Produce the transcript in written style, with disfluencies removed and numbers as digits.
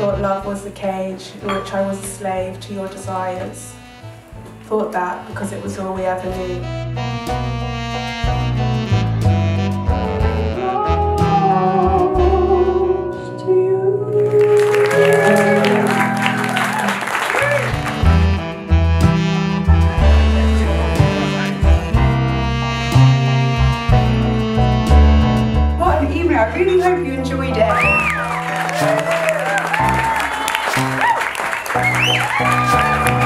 thought love was the cage in which I was a slave to your desires. Thought that because it was all we ever knew. I really hope you enjoyed it.